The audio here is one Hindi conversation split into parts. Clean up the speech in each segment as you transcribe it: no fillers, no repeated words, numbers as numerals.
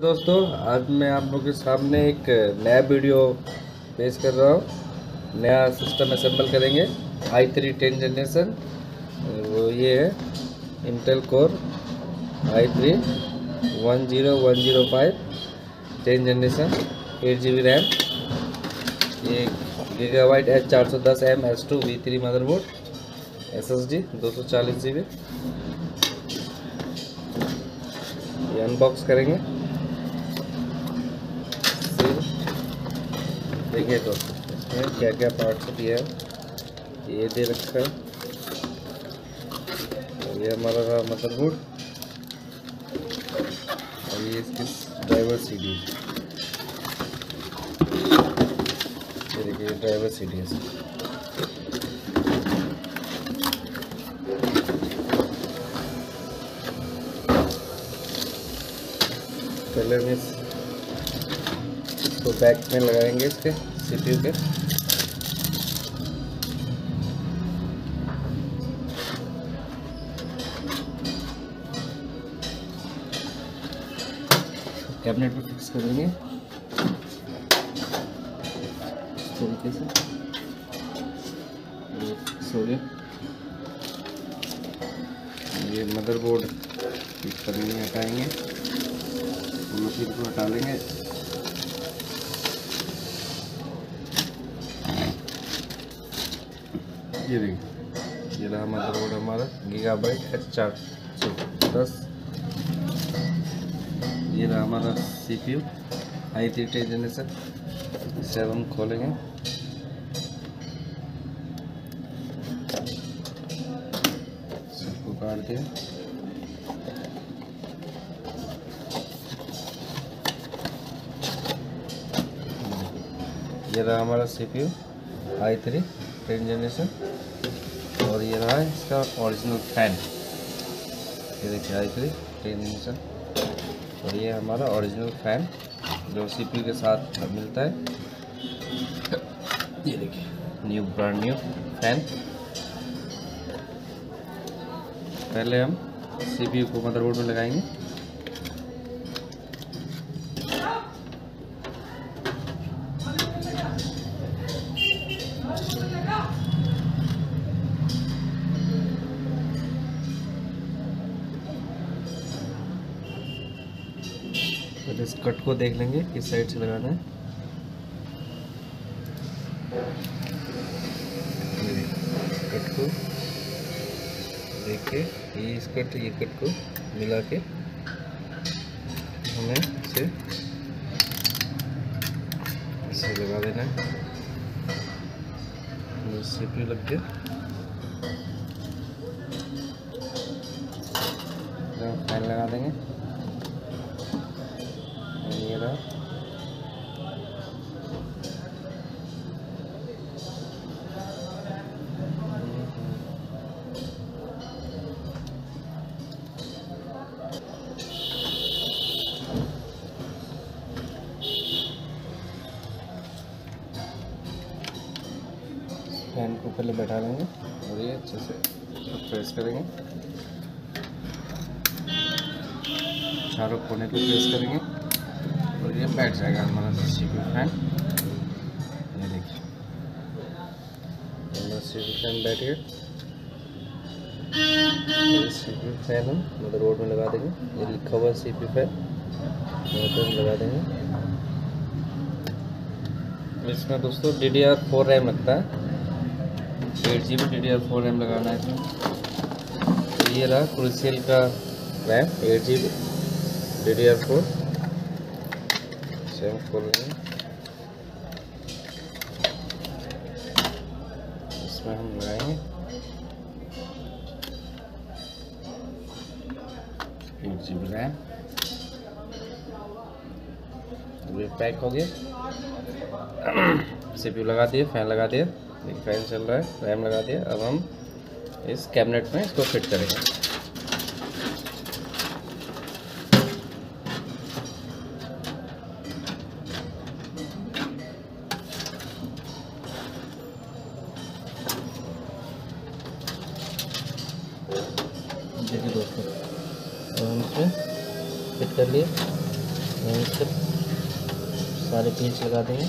दोस्तों आज मैं आप लोगों के सामने एक नया वीडियो पेश कर रहा हूँ। नया सिस्टम असेंबल करेंगे i3 10 जनरेशन। वो ये है Intel core i3 10105 10 generation 8 GB RAM. ये Gigabyte H410M S2V3 motherboard, SSD 240 GB। ये अनबॉक्स करेंगे, देखिए दोस्तों इसमें क्या क्या पार्ट्स दिया है। ये दे रखा है, ये हमारा रहा मदरबोर्ड और ये इसकी ड्राइवर सीडी। ये देखिए ड्राइवर सीडी है। पहले हम इसको बैक में लगाएंगे इसके सीपीयू के। कैबिनेट पे फिक्स करेंगे इस तरीके से, ये फिक्स हो गया। ये मदरबोर्ड ठीक करने में हटाएंगे, मशीन को हटा लेंगे। ये देखिए, ये रहा मदरबोर्ड हमारा गीगाबाइट H410। ये रहा हमारा CPU i3 10 जनरेशन। इसे हम खोलेंगे, सबको काट दिया। ये रहा हमारा CPU i3 10 जनरेशन और ये रहा इसका ओरिजिनल फैन। ये देखिए i3 10 जनरेशन और ये हमारा ओरिजिनल फैन जो CPU के साथ मिलता है। ये देखिए न्यू ब्रांड न्यू फैन। पहले हम CPU को मदरबोर्ड में लगाएंगे। पहले इस कट को देख लेंगे किस साइड से लगाना है। कट को देख के ये कट को मिला के हमें इसे लगा देना है। सीपीयू लग गया, फैन लगा देंगे। फैन को पहले बैठा लेंगे और ये अच्छे से प्रेस करेंगे, चारों कोने को प्रेस करेंगे और ये बैठ जाएगा हमारा सीपीयू फैन। ये देखिए हमारा सीपीयू फैन बैठ गया। सीपीयू फैन हम मदरबोर्ड में लगा देंगे। ये लिखा हुआ सीपीयू फैन मदरबोर्ड लगा देंगे। इसमें दोस्तों DDR4 रैम लगता है, 8 GB DDR4 रैम लगाना है इसमें। ये रहा क्रूसियल का रैम 8 GB DDR4 सेम खोल लेंगे। इसमें हम लगाएंगे 8 GB रैम। ये पैक हो गया, सीपीयू लगा दिए, फैन लगा दिया, फैन चल रहा है, रैम लगा दिया। अब हम इस कैबिनेट में इसको फिट करेंगे। देखिए दोस्तों हम इसमें फिट कर लिए। इस पर सारे पेच लगा देंगे।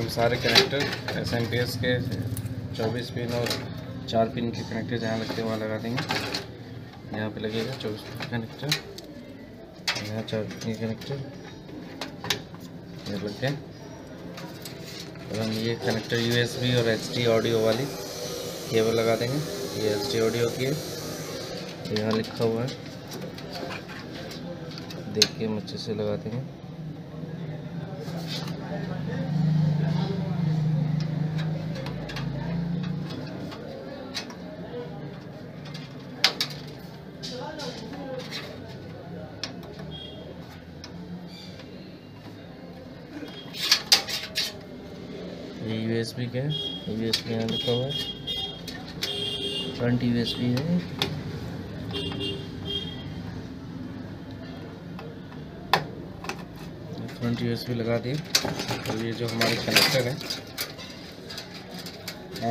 हम सारे कनेक्टर एसएमपीएस के 24 पिन और 4 पिन के कनेक्टर जहाँ लगते हैं वहाँ लगा देंगे। यहाँ पे लगेगा 24 पिन कनेक्टर, यहाँ 4 पिन कनेक्टर लग गया। और हम ये कनेक्टर यूएसबी और एचडी ऑडियो वाली केबल लगा देंगे। ये एचडी ऑडियो की है, तो यहाँ लिखा हुआ है, देख के हम अच्छे से लगा देंगे। यूएसबी क्या है, यूएसबी यहाँ लिखा हुआ है, फ्रंट यूएसबी है। फ्रंट यूएसबी लगा दिए। तो ये जो हमारे कनेक्टर है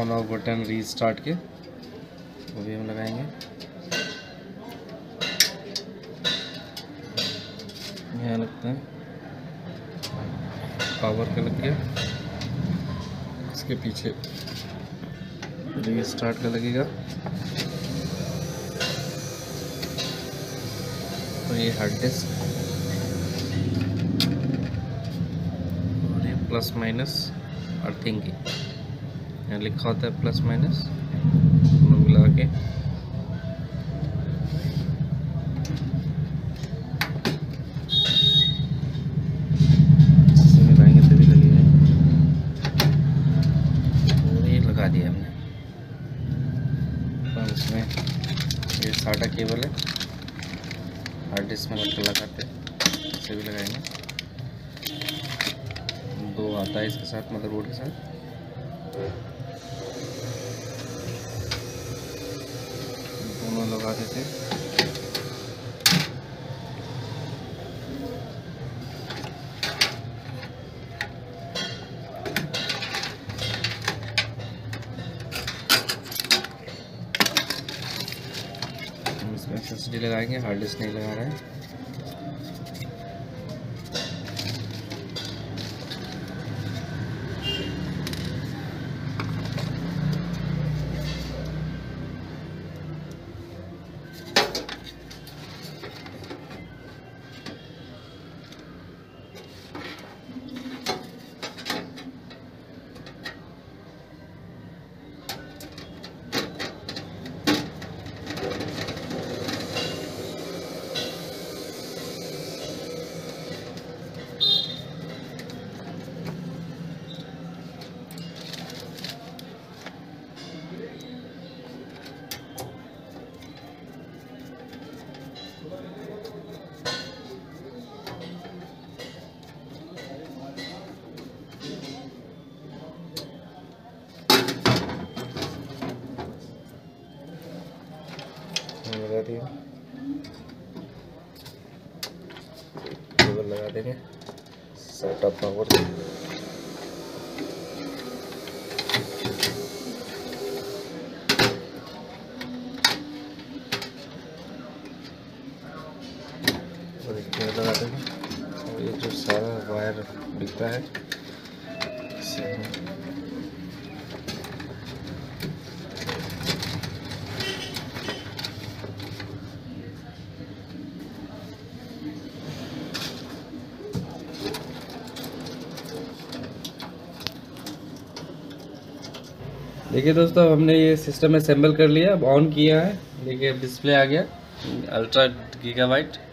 ऑन ऑफ बटन रीस्टार्ट के, वो भी हम लगाएंगे। यहाँ लगता है पावर का लग गया, इसके पीछे रीस्टार्ट का लगेगा। तो ये हार्ड डिस्क और ये प्लस माइनस अर्थिंग की यहाँ लिखा होता है प्लस माइनस, दोनों मिला के। ये साटा केबल है, हार्ड डिस्क में लगाते हैं, इसे भी लगाएंगे। दो आता है इसके साथ मदरबोर्ड के साथ, दोनों लगा देते हैं। एसएसडी लगाएंगे, हार्ड डिस्क नहीं लगा रहे लगा देंगे। सेटअप पावर सकता है। देखिए दोस्तों, हमने ये सिस्टम असेंबल कर लिया, अब ऑन किया है। देखिए डिस्प्ले आ गया अल्ट्रा गीगाबाइट